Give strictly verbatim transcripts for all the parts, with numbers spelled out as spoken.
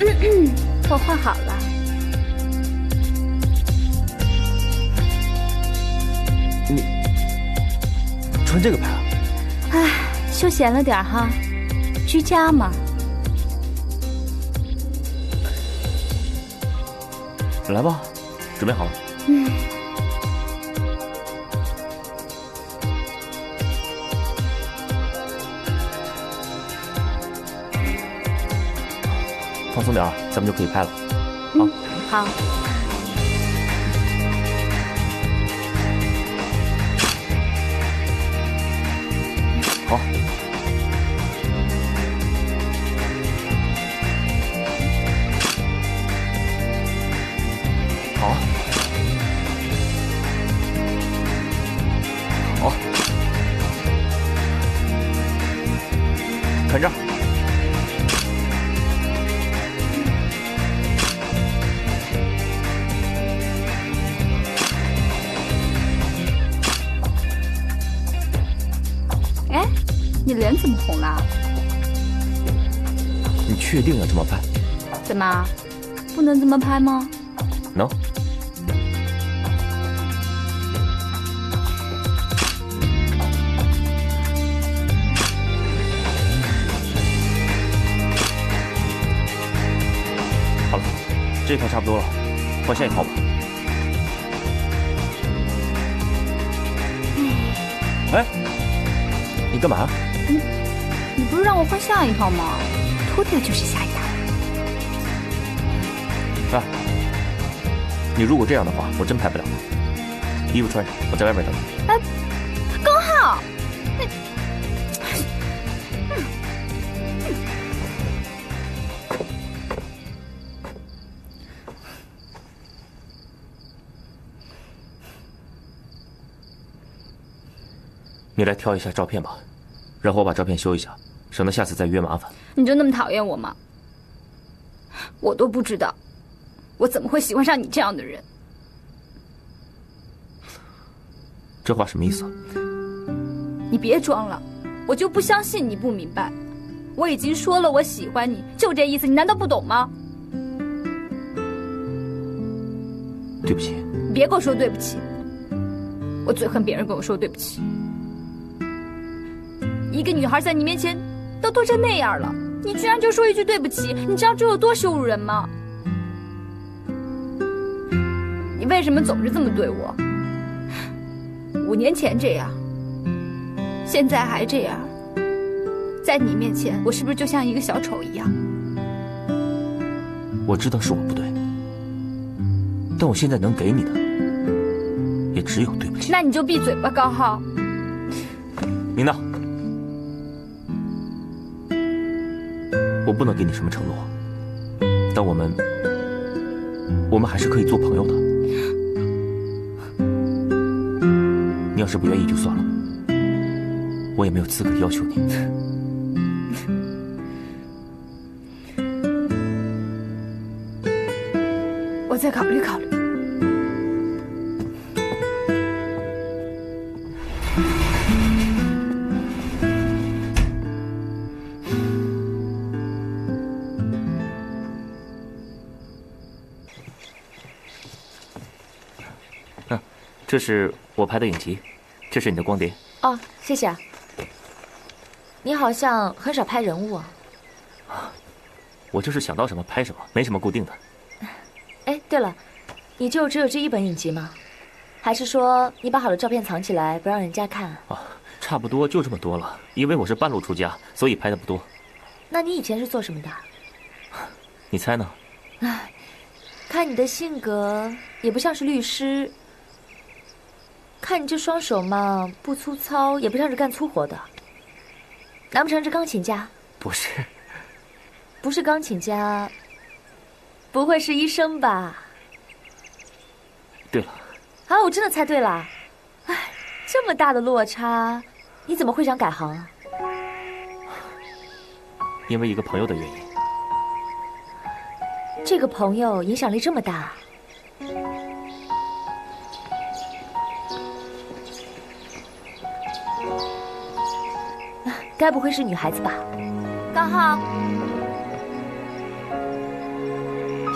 嗯嗯，我画好了。你穿这个拍啊？哎，休闲了点哈，居家嘛。来吧，准备好了。嗯。 放松点，咱们就可以拍了。嗯，好。好。好。好。看这儿。 脸怎么红了？你确定要这么拍？怎么，不能这么拍吗？能。好了，这一套差不多了，换下一套吧。哎，你干嘛？ 你你不是让我换下一套吗？脱掉就是下一套。啊，你如果这样的话，我真拍不了了。衣服穿上，我在外面等你。哎，高浩，你、嗯嗯、你来挑一下照片吧。 然后我把照片修一下，省得下次再约麻烦。你就那么讨厌我吗？我都不知道，我怎么会喜欢上你这样的人？这话什么意思啊？你别装了，我就不相信你不明白。我已经说了我喜欢你，就这意思，你难道不懂吗？对不起。你别跟我说对不起，我最恨别人跟我说对不起。 一个女孩在你面前都多成那样了，你居然就说一句对不起，你知道这有多羞辱人吗？你为什么总是这么对我？五年前这样，现在还这样，在你面前我是不是就像一个小丑一样？我知道是我不对，但我现在能给你的也只有对不起。那你就闭嘴吧，高浩。明道。 我不能给你什么承诺，但我们，我们还是可以做朋友的。你要是不愿意就算了，我也没有资格要求你。我再考虑考虑。 这是我拍的影集，这是你的光碟。哦，谢谢啊。你好像很少拍人物啊。我就是想到什么拍什么，没什么固定的。哎，对了，你就只有这一本影集吗？还是说你把好的照片藏起来，不让人家看啊？哦，差不多就这么多了，因为我是半路出家，所以拍的不多。那你以前是做什么的？你猜呢？哎，看你的性格，也不像是律师。 看你这双手嘛，不粗糙，也不像是干粗活的。难不成是钢琴家？不是，不是钢琴家，不会是医生吧？对了。啊，我真的猜对了。哎，这么大的落差，你怎么会想改行啊？因为一个朋友的原因。这个朋友影响力这么大。 该不会是女孩子吧，高浩。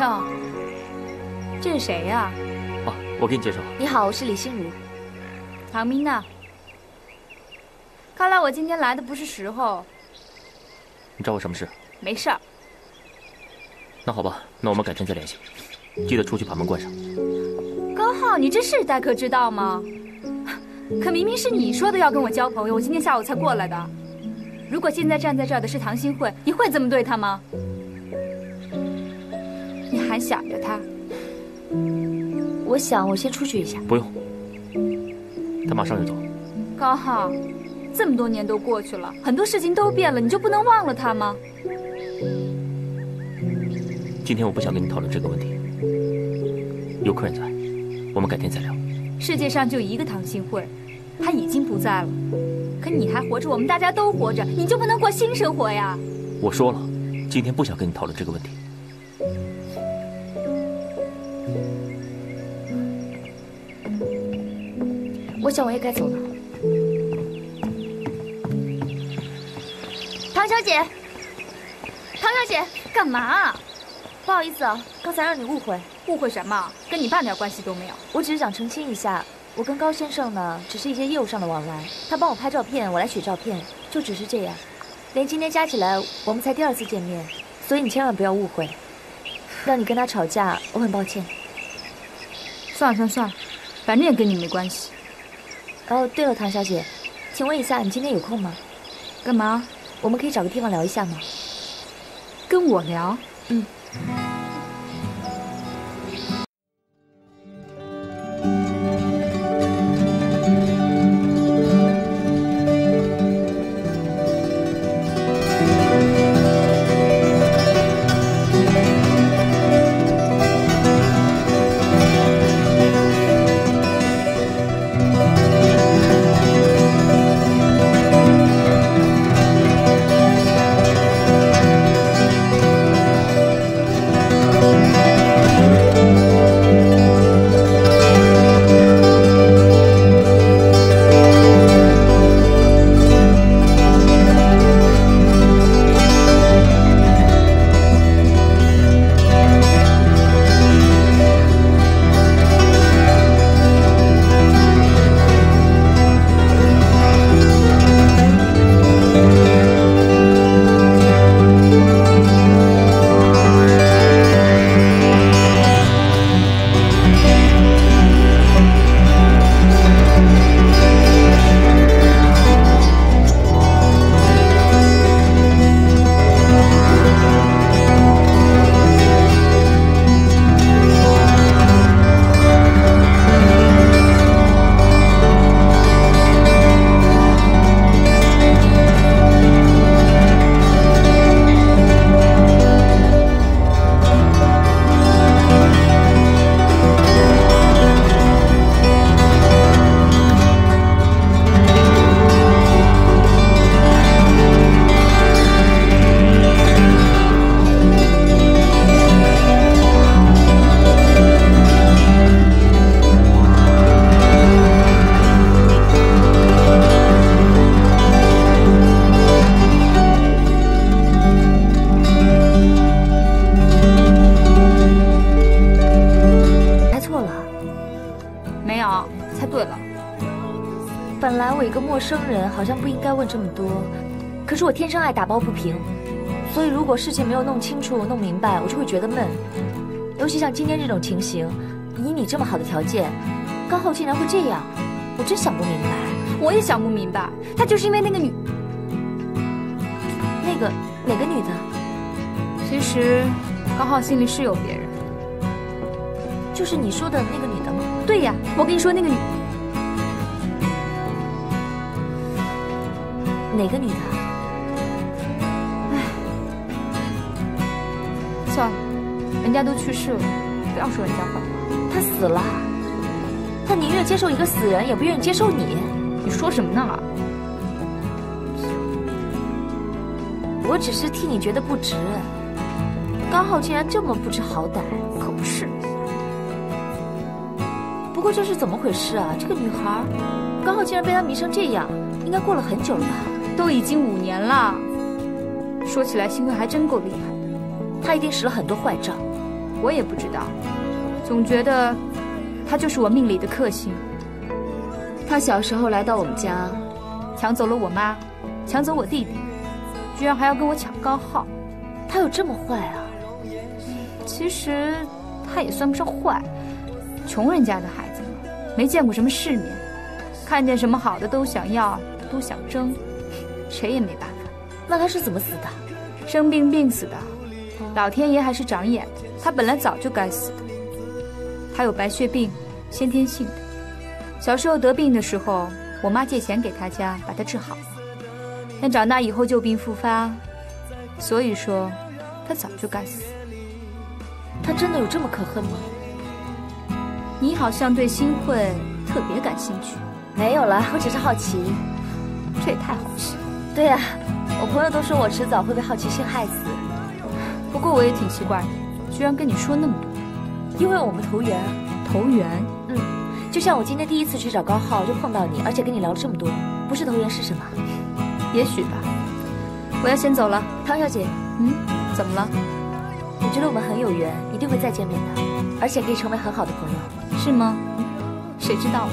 跳，这是谁呀？哦，我给你介绍。你好，我是李心如。唐明娜，看来我今天来的不是时候。你找我什么事？没事儿。那好吧，那我们改天再联系。记得出去把门关上。高浩，你这是待客之道吗？可明明是你说的要跟我交朋友，我今天下午才过来的。如果现在站在这儿的是唐新慧，你会这么对她吗？ 你还想着他？我想，我先出去一下。不用，他马上就走。高浩，这么多年都过去了，很多事情都变了，你就不能忘了他吗？今天我不想跟你讨论这个问题，有客人在，我们改天再聊。世界上就一个唐新慧，她已经不在了，可你还活着，我们大家都活着，你就不能过新生活呀？我说了，今天不想跟你讨论这个问题。 我想我也该走了。唐小姐，唐小姐，干嘛？不好意思啊，刚才让你误会。误会什么？跟你半点关系都没有。我只是想澄清一下，我跟高先生呢，只是一些业务上的往来。他帮我拍照片，我来取照片，就只是这样。连今天加起来，我们才第二次见面，所以你千万不要误会。让你跟他吵架，我很抱歉。算了算了算了，反正也跟你没关系。 哦， oh, 对了，唐小姐，请问一下，你今天有空吗？干嘛？我们可以找个地方聊一下吗？跟我聊？嗯。好像不应该问这么多，可是我天生爱打抱不平，所以如果事情没有弄清楚、弄明白，我就会觉得闷。尤其像今天这种情形，以你这么好的条件，高浩竟然会这样，我真想不明白。我也想不明白，他就是因为那个女……那个哪个女的？其实高浩心里是有别人，就是你说的那个女的吗？对呀，我跟你说那个女。 哪个女的？唉，算了，人家都去世了，不要说人家坏话。她死了，她宁愿接受一个死人，也不愿意接受你。你说什么呢？我只是替你觉得不值，高浩竟然这么不知好歹。可不是。不过这是怎么回事啊？这个女孩，高浩竟然被她迷成这样，应该过了很久了吧？ 都已经五年了，说起来，新慧还真够厉害的，她一定使了很多坏招。我也不知道，总觉得他就是我命里的克星。他小时候来到我们家，抢走了我妈，抢走我弟弟，居然还要跟我抢高浩。他有这么坏啊？其实他也算不上坏，穷人家的孩子嘛，没见过什么世面，看见什么好的都想要，都想争，谁也没办法。那他是怎么死的？生病病死的。 老天爷还是长眼，他本来早就该死的。他有白血病，先天性的。小时候得病的时候，我妈借钱给他家，把他治好了。但长大以后旧病复发，所以说他早就该死。他真的有这么可恨吗？你好像对新会特别感兴趣。没有啦，我只是好奇。这也太好奇了。对呀、啊，我朋友都说我迟早会被好奇心害死。 不过我也挺奇怪，居然跟你说那么多，因为我们投缘啊。投缘？嗯，就像我今天第一次去找高浩就碰到你，而且跟你聊了这么多，不是投缘是什么？也许吧。我要先走了，唐小姐。嗯？怎么了？我觉得我们很有缘，一定会再见面的，而且可以成为很好的朋友。是吗？嗯，谁知道？